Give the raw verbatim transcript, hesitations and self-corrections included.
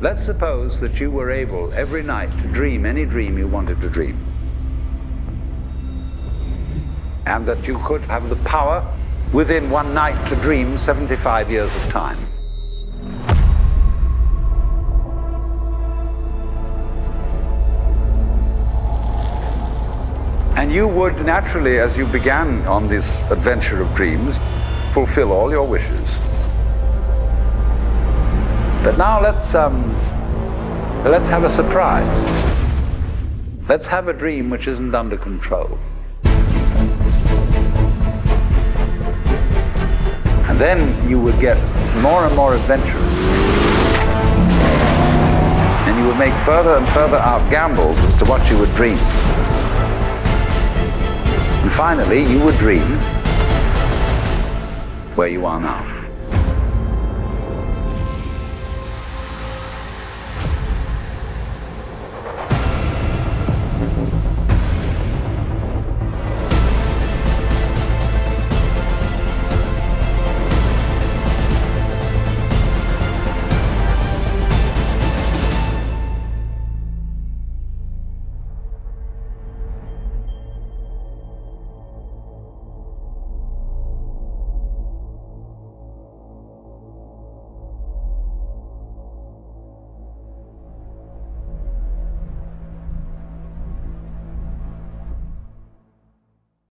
Let's suppose that you were able every night to dream any dream you wanted to dream, and that you could have the power within one night to dream seventy-five years of time. And you would naturally, as you began on this adventure of dreams, fulfill all your wishes. But now let's, um, let's have a surprise. Let's have a dream which isn't under control. And then you would get more and more adventurous. And you would make further and further out gambles as to what you would dream. And finally, you would dream where you are now.